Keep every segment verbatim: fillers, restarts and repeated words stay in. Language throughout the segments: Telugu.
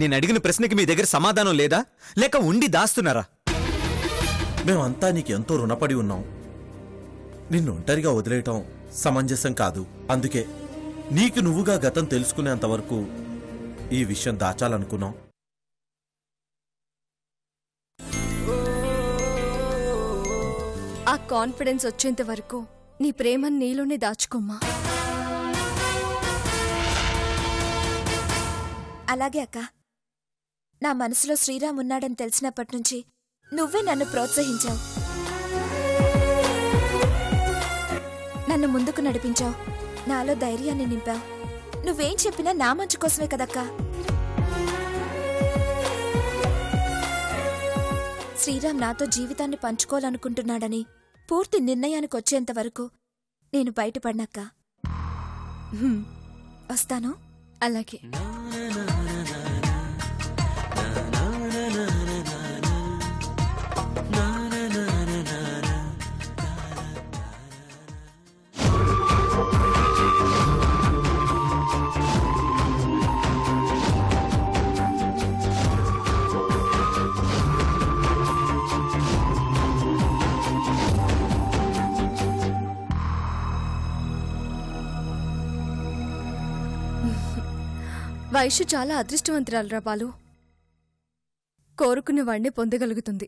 నేను అడిగిన ప్రశ్నకి మీ దగ్గర సమాధానం లేదా లేక ఉండి దాస్తున్నారా? మేమంతా నీకు ఎంతో రుణపడి ఉన్నాం. నిన్ను ఒంటరిగా వదిలేయటం సమంజసం కాదు. అందుకే నీకు నువ్వుగా గతం తెలుసుకునేంత వరకు ఈ విషయం దాచాలనుకున్నాం. ఆ కాన్ఫిడెన్స్ వచ్చేంత వరకు నీ ప్రేమను నీలోనే దాచుకోమ్మా. అలాగే అక్క. నా మనసులో శ్రీరామ్ ఉన్నాడని తెలిసినప్పటి నుంచి నువ్వే నన్ను ప్రోత్సహించావు, నన్ను ముందుకు నడిపించావు, నాలో ధైర్యాన్ని నింపావు. నువ్వేం చెప్పినా నా మంచి కోసమే కదక్కా. శ్రీరామ్ నాతో జీవితాన్ని పంచుకోవాలనుకుంటున్నాడని పూర్తి నిర్ణయానికి వచ్చేంత వరకు నేను బయటపడినక్క. వస్తాను. అలాగే. వైశ్య చాలా అదృష్టవంతురాలురా బాలు. కోరుకున్న వాడిని పొందగలుగుతుంది.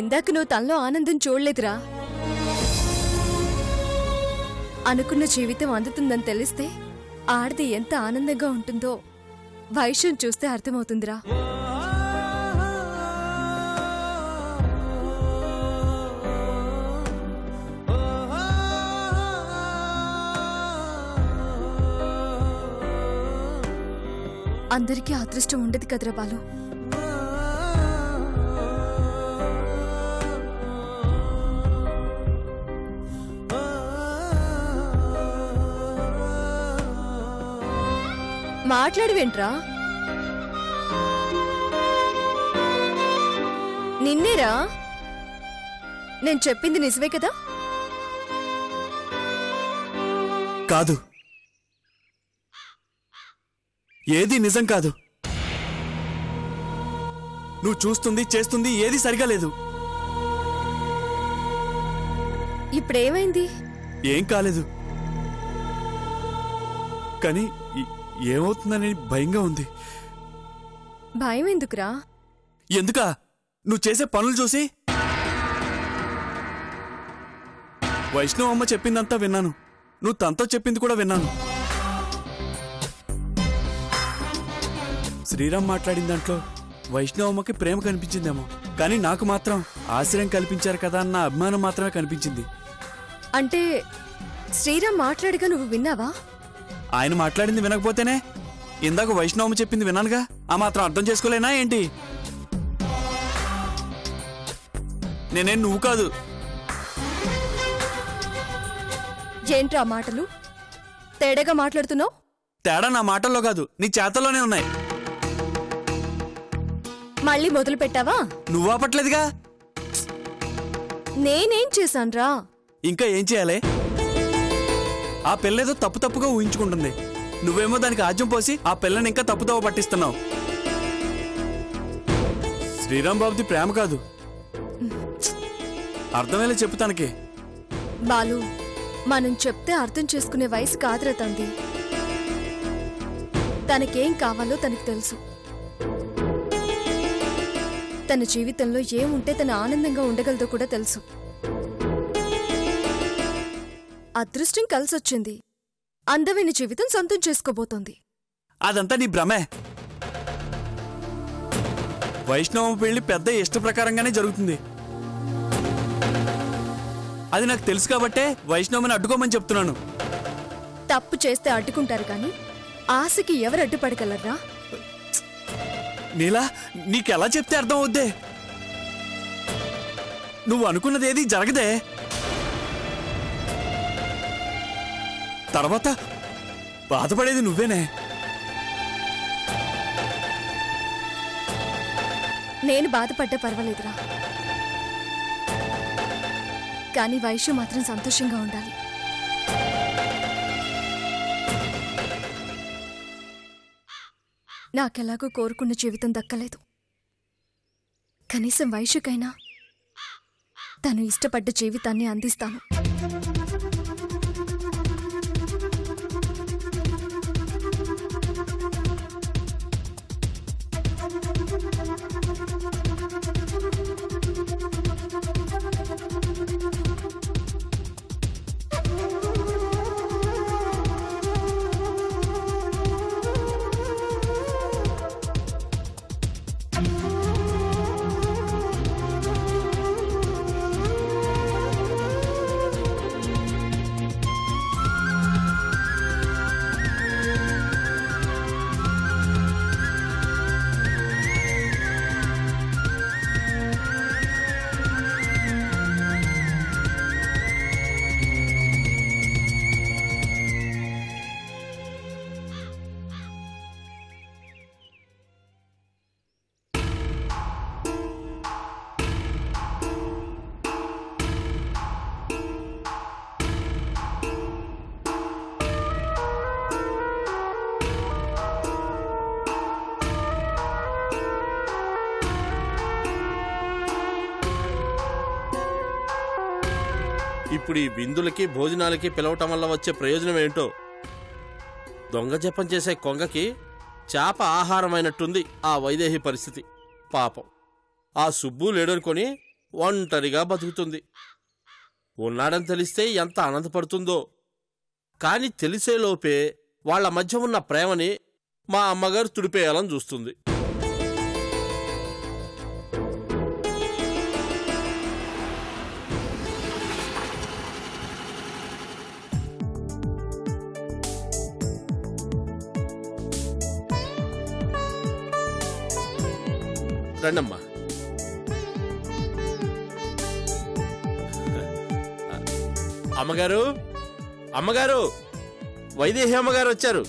ఇందాక నువ్వు తనలో ఆనందం చూడలేదురా. అనుకున్న జీవితం అందుతుందని తెలిస్తే ఆడది ఎంత ఆనందంగా ఉంటుందో వైశ్యం చూస్తే అర్థమవుతుందిరా. అందరికీ అదృష్టం ఉండదు కదరా బాలు. మాట్లాడవేంట్రా? నిన్నేరా. నేను చెప్పింది నిజమే కదా? కాదు, ఏది నిజం కాదు. నువ్వు చూస్తుంది చేస్తుంది ఏది సరిగా లేదు. ఇప్పుడేమైంది? ఏం కాలేదు, కానీ ఏమవుతుందని భయంగా ఉంది. భయం ఎందుకురా? ఎందుకా? నువ్వు చేసే పనులు చూసి. వైష్ణవ్ అమ్మ చెప్పిందంతా విన్నాను, నువ్వు తనతో చెప్పింది కూడా విన్నాను. శ్రీరామ్ మాట్లాడిన దాంట్లో వైష్ణవమ్మకి ప్రేమ కనిపించిందేమో, కానీ నాకు మాత్రం ఆశ్రయం కల్పించారు కదా అన్న అభిమానం మాత్రమే కనిపించింది. అంటే శ్రీరామ్ మాట్లాడిగా నువ్వు విన్నావా? ఆయన మాట్లాడింది వినకపోతేనే ఇందాక వైష్ణవమ్మ చెప్పింది విన్నానుగా. ఆ మాత్రం అర్థం చేసుకోలేనా ఏంటి? నేనే నువ్వు కాదు. ఏంట్రా మాటలు తేడాగా మాట్లాడుతున్నావు? తేడా నా మాటల్లో కాదు, నీ చేతల్లోనే ఉన్నాయి. మళ్ళీ మొదలు పెట్టావా? నువ్వు ఆపట్లేదుగా. నేనేం చేశాన్రా? ఇంకా ఏం చేయాలి? ఆ పిల్లేదో తప్పు తప్పుగా ఊహించుకుంటుంది, నువ్వేమో దానికి ఆజ్యం పోసి ఆ పిల్లని ఇంకా తప్పుతో పట్టిస్తున్నావు. శ్రీరామ్ బాబుది ప్రేమ కాదు. అర్థమయ్యేలా చెప్పు తనకి. బాలు, మనం చెప్తే అర్థం చేసుకునే వయసు కాదురా తంది. తనకేం కావాలో తనకు తెలుసు. తన జీవితంలో ఏముంటే తన ఆనందంగా ఉండగలదో కూడా తెలుసు. అదృష్టం కలిసొచ్చింది, అందమైన జీవితం సొంతం చేసుకోబోతోంది. అదంతా నీ భ్రమే. వైష్ణవం పెళ్లి పెద్ద ఇష్ట ప్రకారంగానే జరుగుతుంది. అది నాకు తెలుసు కాబట్టే వైష్ణవని అడ్డుకోమని చెప్తున్నాను. తప్పు చేస్తే అడ్డుకుంటారు, కానీ ఆశకి ఎవరు అడ్డుపడగలరా? నీలా, నీకెలా చెప్తే అర్థం అవుద్దే? నువ్వు అనుకున్నదేది జరగదే. తర్వాత బాధపడేది నువ్వేనే. నేను బాధపడ్డా పర్వాలేదురా, కానీ వైశ్య మాత్రం సంతోషంగా ఉండాలి. నాకెలాగో కోరుకున్న జీవితం దక్కలేదు. కనీసం వైశ్యకైనా తను ఇష్టపడ్డ జీవితాన్ని అందిస్తాను. ఇప్పుడు ఈ విందులకి భోజనాలకి పిలవటం వల్ల వచ్చే ప్రయోజనం ఏంటో దొంగ జపం చేసే కొంగకి చేప ఆహారమైనట్టుంది ఆ వైదేహి పరిస్థితి. పాపం ఆ సుబ్బు లేడనుకొని ఒంటరిగా బతుకుతుంది. ఉన్నాడని తెలిస్తే ఎంత ఆనందపడుతుందో. కానీ తెలిసేలోపే వాళ్ల మధ్య ఉన్న ప్రేమని మా అమ్మగారు తుడిపేయాలని చూస్తుంది. రండమ్మా, అమ్మగారు అమ్మగారు వైదేహి అమ్మగారు వచ్చారు.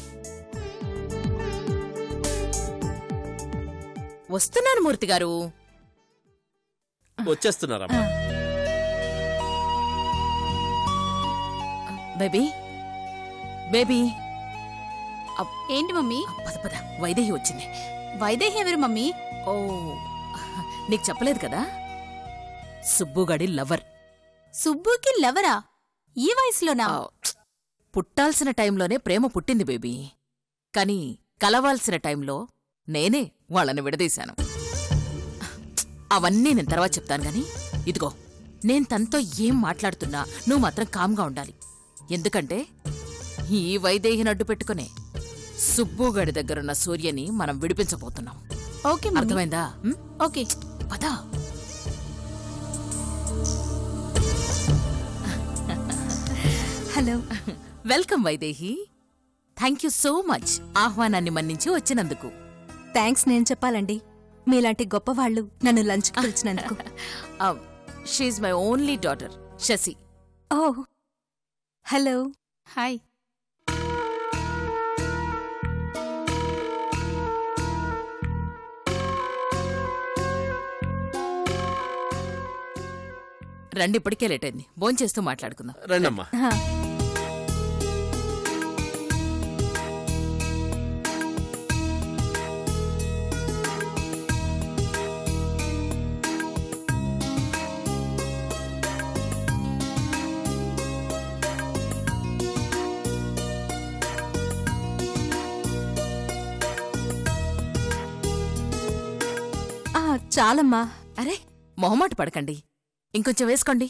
వస్తున్నారు మూర్తి గారు, వచ్చేస్తున్నారమ్మా. బేబీ బేబీ ఏంటి మమ్మీ? పద పద, వైదేహి వచ్చింది. వైదేహి ఎవరు మమ్మీ? ఓ, నీకు చెప్పలేదు కదా, సుబ్బుగాడి లవర్. సుబ్బుకి లవరా? ఈ వయసులోనా? పుట్టాల్సిన టైంలోనే ప్రేమ పుట్టింది బేబీ, కానీ కలవాల్సిన టైంలో నేనే వాళ్ళని విడదీశాను. అవన్నీ నేను తర్వాత చెప్తాను, గాని ఇదిగో నేను తనతో ఏం మాట్లాడుతున్నా నువ్వు మాత్రం కామ్గా ఉండాలి. ఎందుకంటే ఈ వైదేహిని అడ్డు పెట్టుకునే సుబ్బుగాడి దగ్గరున్న సూర్యని మనం విడిపించబోతున్నాం. ఓకే అర్థమైందా? ఓకే పద. Hello, welcome Vaidehi. Thank you so much ఆహ్వానాన్ని మన్నించి వచ్చినందుకు. థ్యాంక్స్ నేను చెప్పాలండి, మీలాంటి గొప్ప వాళ్ళు నన్ను లంచ్ పిలిచినందుకు. She is my only daughter Shashi. Oh hello, hi. రండి, ఇప్పటికే లేట్ అయింది, భోన్ చేస్తూ మాట్లాడుకుందాం. రండమ్మా. చాలమ్మా. అరే మొహమాట పడకండి, ఇంకొంచెం వేసుకోండి.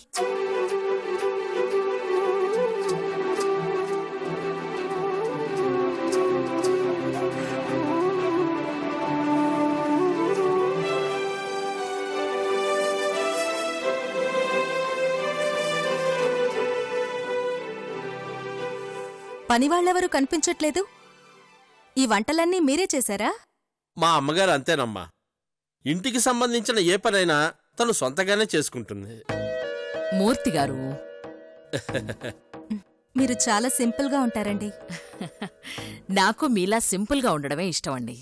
పనివాళ్ళెవరూ కనిపించట్లేదు. ఈ వంటలన్నీ మీరే చేశారా? మా అమ్మగారు అంతేనమ్మా, ఇంటికి సంబంధించిన ఏ పనైనా తను సొంతగానే చేసుకుంటుంది. మూర్తి గారు మీరు చాలా సింపుల్గా ఉంటారండి. నాకు మీలా సింపుల్గా ఉండడమే ఇష్టం అండి.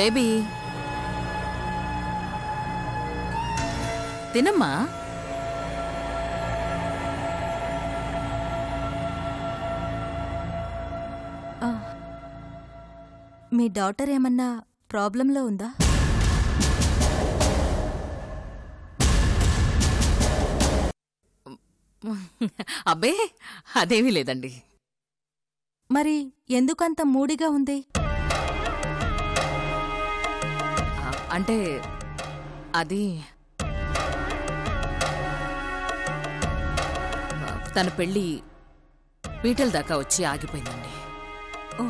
బేబీ తినమ్మా. మీ డాటర్ ఏమన్నా ప్రాబ్లంలో ఉందా? అబ్బే అదేమీ లేదండి. మరి ఎందుకంత మూడిగా ఉంది? అంటే అది తన పెళ్ళి పీటల దాకా వచ్చి ఆగిపోయిందండి. ఓ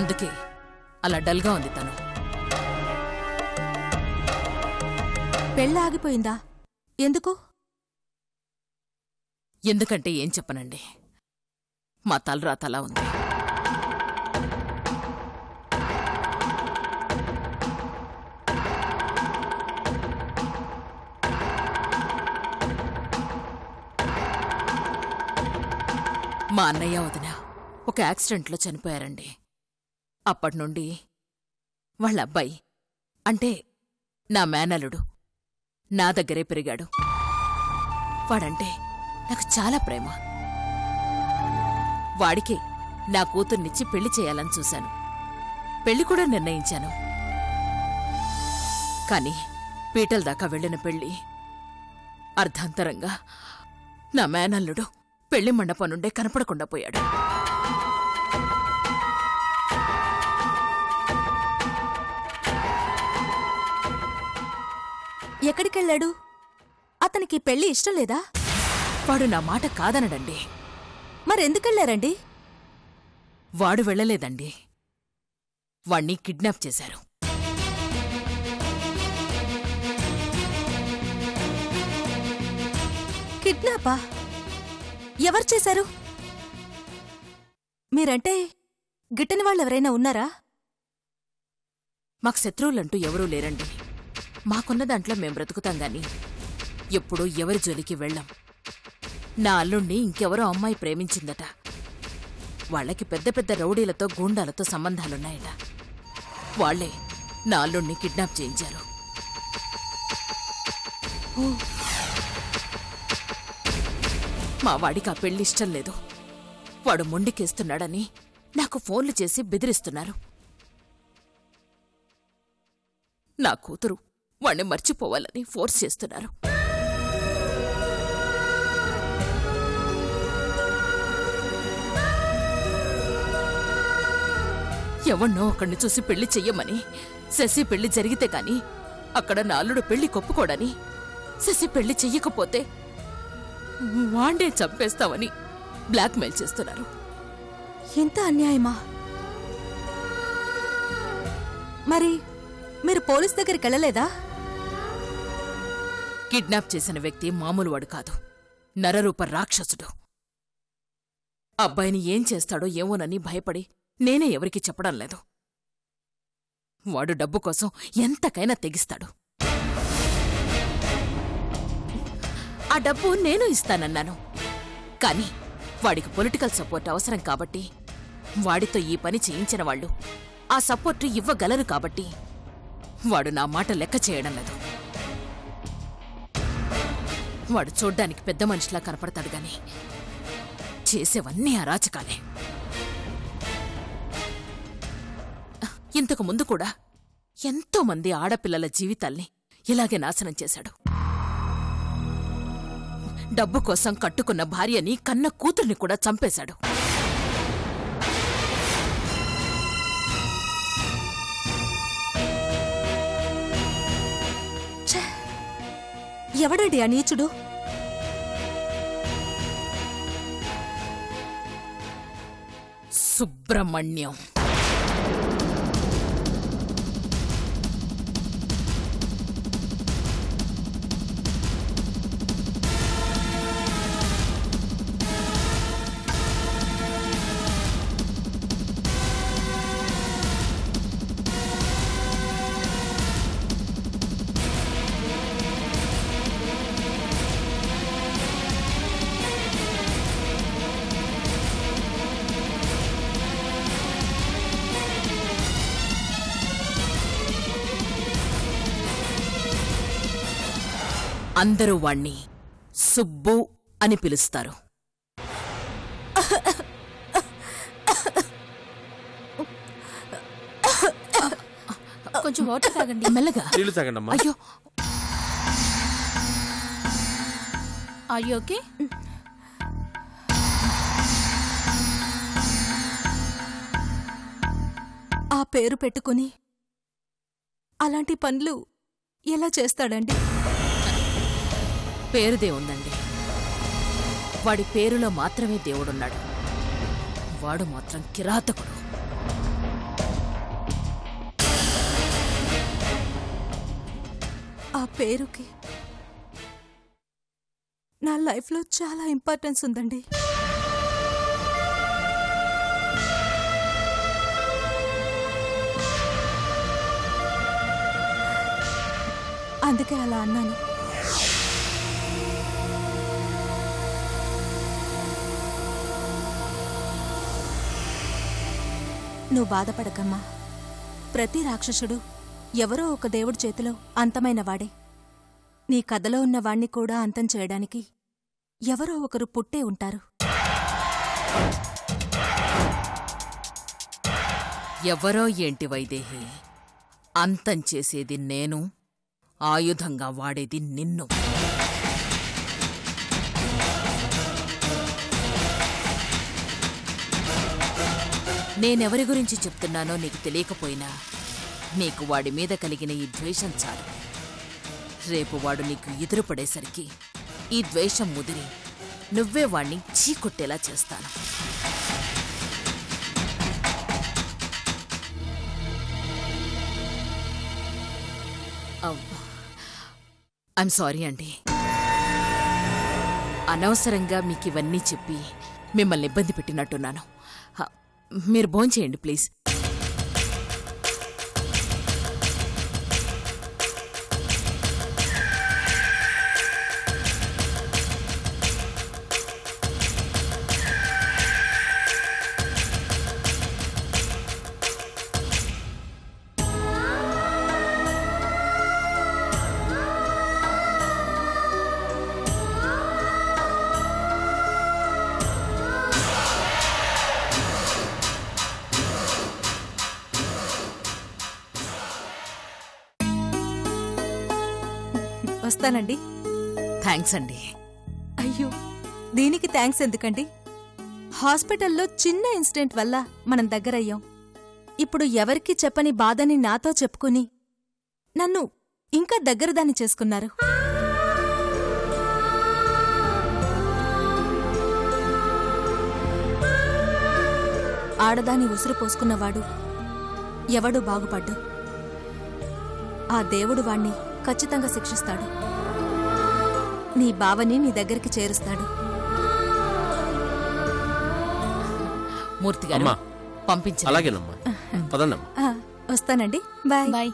అందుకే అలా డల్గా ఉంది తను. పెళ్ళి ఆగిపోయిందా? ఎందుకు? ఎందుకంటే ఏం చెప్పనండి, మా తలరాత అలా ఉంది. మా అన్నయ్య వదిన ఒక యాక్సిడెంట్లో చనిపోయారండి. అప్పటి నుండి వాళ్ళ అబ్బాయి అంటే నా మేనల్లుడు నా దగ్గరే పెరిగాడు. వాడంటే నాకు చాలా ప్రేమ. వాడికే నా కూతుర్నిచ్చి పెళ్లి చేయాలని చూశాను, పెళ్లి కూడా నిర్ణయించాను. కాని పీటల దాకా వెళ్లిన పెళ్లి అర్ధాంతరంగా నా మేనల్లుడు పెళ్లి మండపం నుండే కనపడకుండా పోయాడు. ఎక్కడికెళ్ళాడు? అతనికి పెళ్లి ఇష్టం లేదా? వాడు నా మాట కాదనడండి. మరెందుకెళ్లారండి? వాడు వెళ్ళలేదండి, వాణ్ణి కిడ్నాప్ చేశారు. కిడ్నాపా? ఎవరు చేశారు? మీరంటే గిట్టని వాళ్ళెవరైనా ఉన్నారా? మాకు శత్రువులంటూ ఎవరూ లేరండి. మాకున్న దాంట్లో మేం బ్రతుకుతాం గాని ఎప్పుడూ ఎవరి జోలికి వెళ్ళాం. నా అల్లుణ్ణి ఇంకెవరో అమ్మాయి ప్రేమించిందట. వాళ్ళకి పెద్ద పెద్ద రౌడీలతో గూండాలతో సంబంధాలున్నాయట. వాళ్లే నా అల్లుణ్ణి కిడ్నాప్ చేయించారు. మా వాడికి ఆ పెళ్లి ఇష్టం లేదు, వాడు మొండికేస్తున్నాడని నాకు ఫోన్లు చేసి బెదిరిస్తున్నారు. నా కూతురు వాణ్ణి మర్చిపోవాలని ఫోర్స్ చేస్తున్నారు. ఎవన్నో అక్కడిని చూసి పెళ్లి చెయ్యమని, శశి పెళ్లి జరిగితే కాని అక్కడ నాలుడు పెళ్లి కొప్పుకోడని, శశి పెళ్లి చెయ్యకపోతే వాణ్ణే చంపేస్తావని బ్లాక్మెయిల్ చేస్తున్నారు. ఎంత అన్యాయమా! మరి మీరు పోలీస్ దగ్గరికి వెళ్ళలేదా? కిడ్నాప్ చేసిన వ్యక్తి మామూలువాడు కాదు, నరరూప రాక్షసుడు. అబ్బాయిని ఏం చేస్తాడో ఏమోనని భయపడి నేనే ఎవరికీ చెప్పడం లేదు. వాడు డబ్బు కోసం ఎంతకైనా తెగిస్తాడు. ఆ డబ్బు నేను ఇస్తానన్నాను, కాని వాడికి పొలిటికల్ సపోర్ట్ అవసరం కాబట్టి, వాడితో ఈ పని చేయించిన వాళ్ళు ఆ సపోర్టు ఇవ్వగలరు కాబట్టి వాడు నా మాట లెక్క చేయడం లేదు. వాడు చూడ్డానికి పెద్ద మనిషిలా కనపడతాడు గాని చేసేవన్నీ అరాచకాలే. ఇంతకు ముందు కూడా ఎంతో మంది ఆడపిల్లల జీవితాల్ని ఇలాగే నాశనం చేశాడు. డబ్బు కోసం కట్టుకున్న భార్యని, కన్న కూతుర్ని కూడా చంపేశాడు. ఎవడండి ఆ నీచుడు? సుబ్రహ్మణ్యం. అందరూ వాణ్ణి సుబ్బు అని పిలుస్తారు. కొంచెం వాటర్ తాగండి, మెల్లగా నీళ్ళు తాగండి అమ్మా. అయ్యో, ఆర్ యు ఓకే? ఆ పేరు పెట్టుకొని అలాంటి పనులు ఎలా చేస్తాడండి? పేరు దేవుందండి, వాడి పేరులో మాత్రమే దేవుడున్నాడు. వాడు మాత్రం కిరాతకుడు. ఆ పేరుకి నా లైఫ్లో చాలా ఇంపార్టెన్స్ ఉందండి. అందుకే అలా అన్నాను. నువ్వు బాధపడకమ్మా. ప్రతి రాక్షసుడు ఎవరో ఒక దేవుడి చేతిలో అంతమైన వాడే. నీ కథలో ఉన్నవాణ్ణి కూడా అంతం చేయడానికి ఎవరో ఒకరు పుట్టే ఉంటారు. ఎవరో ఏంటి వైదేహి, అంతం చేసేది నేను, ఆయుధంగా వాడేది నిన్ను. నేనెవరి గురించి చెప్తున్నానో నీకు తెలియకపోయినా నీకు వాడి మీద కలిగిన ఈ ద్వేషం చాలు. రేపు వాడు నీకు ఎదురుపడేసరికి ఈ ద్వేషం ముదిరి నువ్వే వాణ్ణి చీకొట్టేలా చేస్తాను. ఐమ్ సారీ అండి, అనవసరంగా మీకు ఇవన్నీ చెప్పి మిమ్మల్ని ఇబ్బంది పెట్టినట్టున్నాను. మీరు భోంచేయండి ప్లీజ్. వస్తానండి. థ్యాంక్స్ అండి. అయ్యో, దీనికి థ్యాంక్స్ ఎందుకండి? హాస్పిటల్లో చిన్న ఇన్సిడెంట్ వల్ల మనం దగ్గరయ్యాం. ఇప్పుడు ఎవరికీ చెప్పని బాధని నాతో చెప్పుకుని నన్ను ఇంకా దగ్గరదాన్ని చేసుకున్నారు. ఆడదాన్ని ఉసురు పోసుకున్నవాడు ఎవడు బాగుపడ్డు, ఆ దేవుడు వాణ్ణి ఖచ్చితంగా శిక్షిస్తాడు. నీ బావని నీ దగ్గరికి చేరుస్తాడు. మూర్తిగారు పంపించండి. అలాగేనమ్మా, పదన్నమ్మా. వస్తానండి, బాయ్ బాయ్.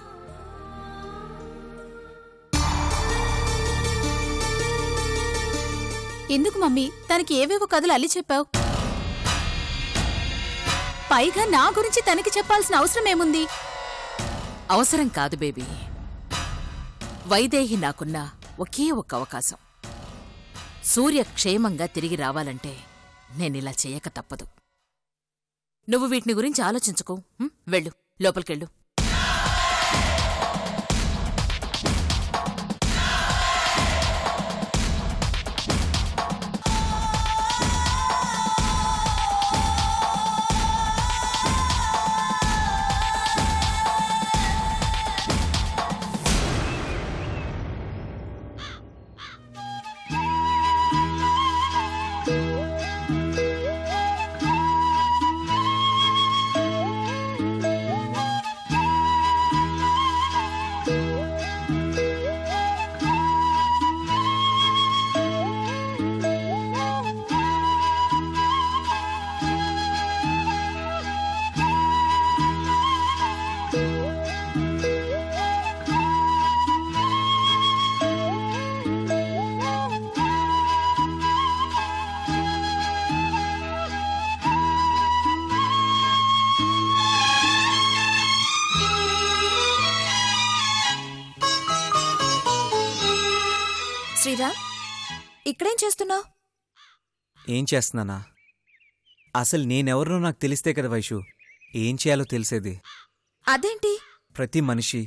ఎందుకు మమ్మీ తనకి ఏవేవో కథలు అల్లి చెప్పావు? పైగా నా గురించి తనకి చెప్పాల్సిన అవసరం ఏముంది? అవసరం కాదు బేబీ, వైదేహి నాకున్న ఒకే ఒక్క అవకాశం. సూర్య క్షేమంగా తిరిగి రావాలంటే నేనిలా చేయక తప్పదు. నువ్వు వీటిని గురించి ఆలోచించుకో. వెళ్ళు, లోపలికెళ్ళు. శ్రీరామ్ ఇక్కడేం చేస్తున్నావ్? ఏం చేస్తున్నానా? అసలు నేనెవరో నాకు తెలిస్తే కదా వైషు ఏం చేయాలో తెలిసేది. అదేంటి? ప్రతి మనిషి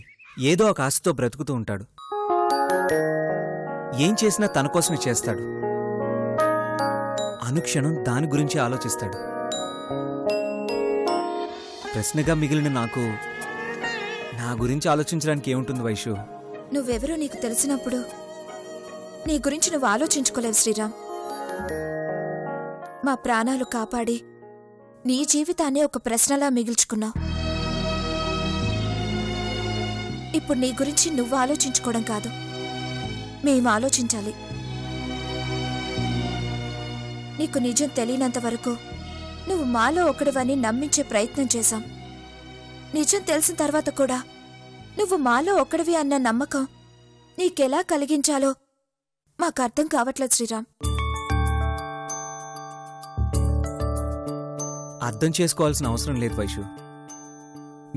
ఏదో ఒక ఆశతో బ్రతుకుతూ ఉంటాడు. ఏం చేసినా తన కోసమే చేస్తాడు. అనుక్షణం దాని గురించి ఆలోచిస్తాడు. ప్రశ్నగా మిగిలిన నాకు నా గురించి ఆలోచించడానికి ఏముంటుంది వైషు? నువ్వెవరో నీకు తెలిసినప్పుడు నీ గురించి నువ్వు ఆలోచించుకోలేవు శ్రీరామ్. మా ప్రాణాలు కాపాడి నీ జీవితాన్ని ఒక ప్రశ్నలా మిగిల్చుకున్నావు. ఇప్పుడు నీ గురించి నువ్వు ఆలోచించుకోవడం కాదు, మేము ఆలోచించాలి. నీకు నిజం తెలియనంత వరకు నువ్వు మాలో ఒకడివని నమ్మించే ప్రయత్నం చేశాం. నిజం తెలిసిన తర్వాత కూడా నువ్వు మాలో ఒకడివి అన్న నమ్మకం నీకెలా కలిగించాలో మాకు అర్థం కావట్లేదు శ్రీరామ్. అర్థం చేసుకోవాల్సిన అవసరం లేదు వైషు.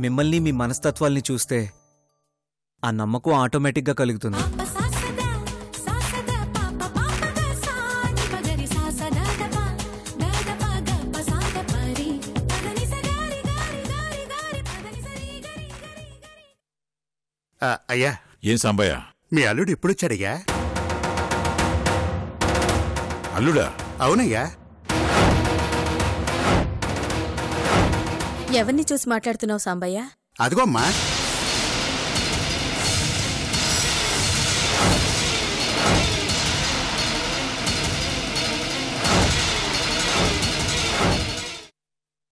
మిమ్మల్ని మీ మనస్తత్వాల్ని చూస్తే ఆ నమ్మకం ఆటోమేటిక్గా కలుగుతుంది. అయ్యా, ఏం సాంబయ్య, మీ అల్లుడు ఎప్పుడొచ్చాడయ్యా? అల్లుడా? అవునయ్యా. ఎవరిని చూసి మాట్లాడుతున్నావు సాంబయ్య? అదిగోమ్మా